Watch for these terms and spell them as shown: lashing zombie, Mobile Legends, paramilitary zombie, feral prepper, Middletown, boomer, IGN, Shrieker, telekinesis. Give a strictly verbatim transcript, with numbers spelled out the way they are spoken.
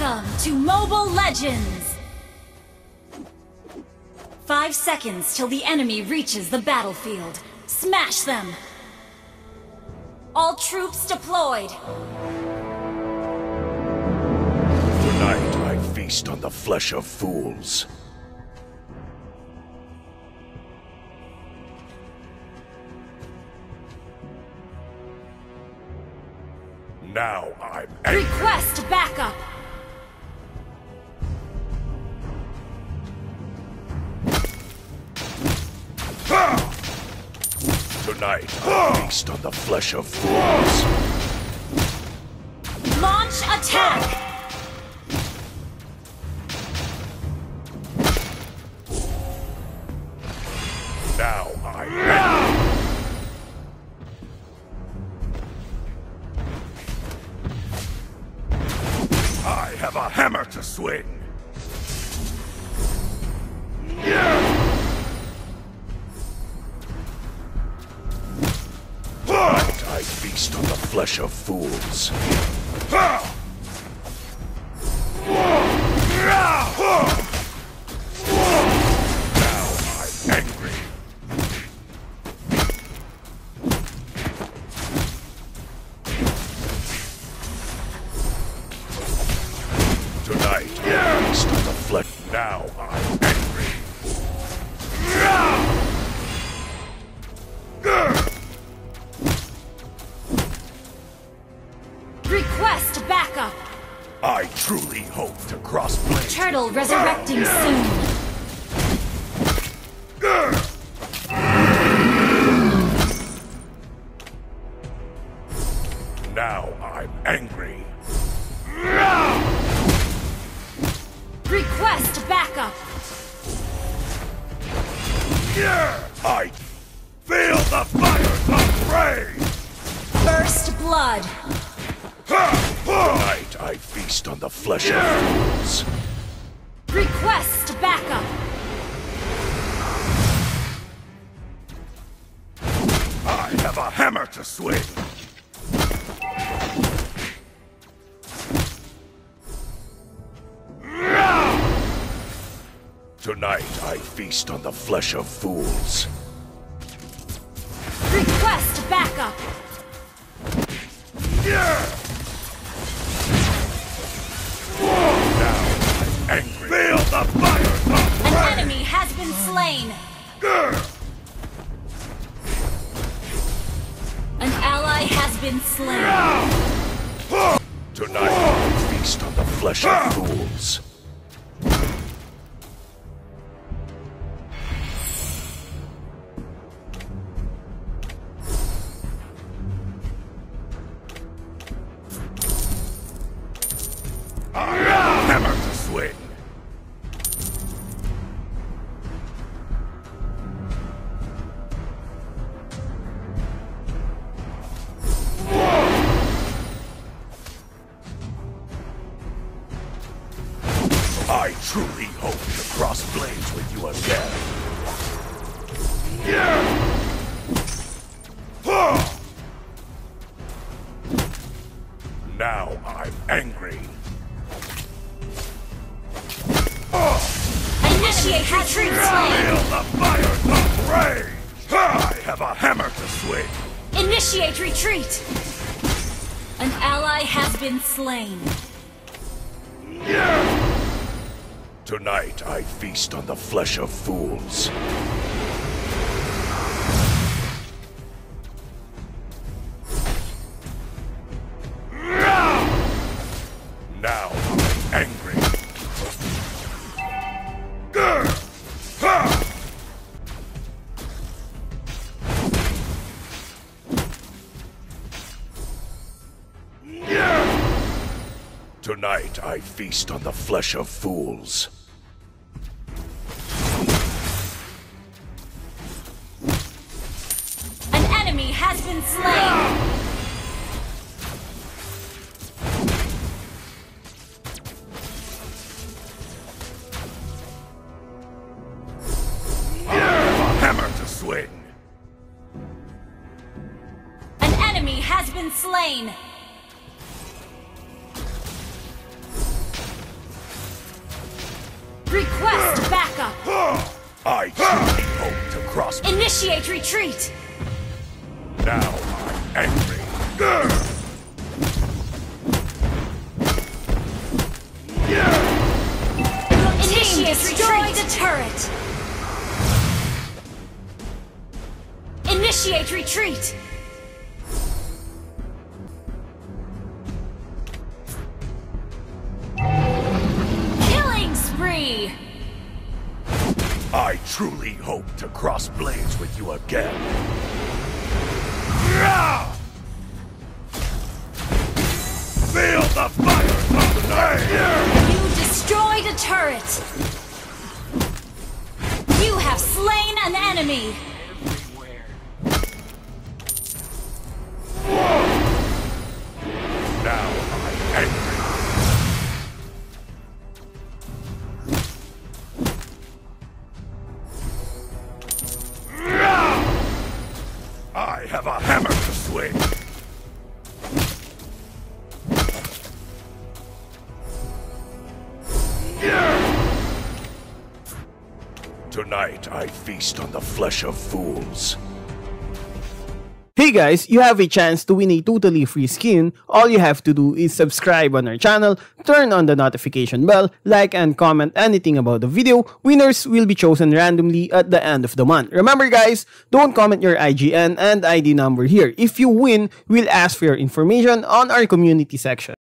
Welcome to Mobile Legends! Five seconds till the enemy reaches the battlefield. Smash them! All troops deployed! Tonight I feast on the flesh of fools. Now I'm angry. Request backup! Ah! Tonight, ah! I feast on the flesh of fools. Launch attack! Ah! Have a hammer to swing. But I feast on the flesh of fools. Now I'm angry. Now I'm angry. Request backup. I truly hope to cross blades. Turtle resurrecting soon. Now I'm angry. Request backup! Yeah, I feel the fires of rage! First blood! Tonight I feast on the flesh yeah. of fools. Request backup! I have a hammer to swing! Tonight, I feast on the flesh of fools. Request backup! Yeah. Now, I'm angry. Feel the fire of An rain. enemy has been slain! Yeah. An ally has been slain. Yeah. Tonight, I feast on the flesh yeah. of fools. I truly hope to cross blades with you again. Yeah. Huh. Now I'm angry. Huh. Initiate retreat. Feel the fires of rage. Huh. I have a hammer to swing. Initiate retreat. An ally has been slain. Yeah. Tonight, I feast on the flesh of fools. Now I'm angry. Tonight, I feast on the flesh of fools. Has been slain. I have a hammer to swing. An enemy has been slain. I hope to cross. Initiate retreat. Now I'm angry. Your team destroyed the turret. Initiate retreat. Killing spree. I truly hope to cross blades with you again. Feel the fire of the air! You destroyed a turret. You have slain an enemy. Everywhere. Whoa. Now I'm angry. Have a hammer to swing. Tonight I feast on the flesh of fools. Hey guys, you have a chance to win a totally free skin. All you have to do is subscribe on our channel, turn on the notification bell, like and comment anything about the video. Winners will be chosen randomly at the end of the month. Remember guys, don't comment your I G N and I D number here. If you win, we'll ask for your information on our community section.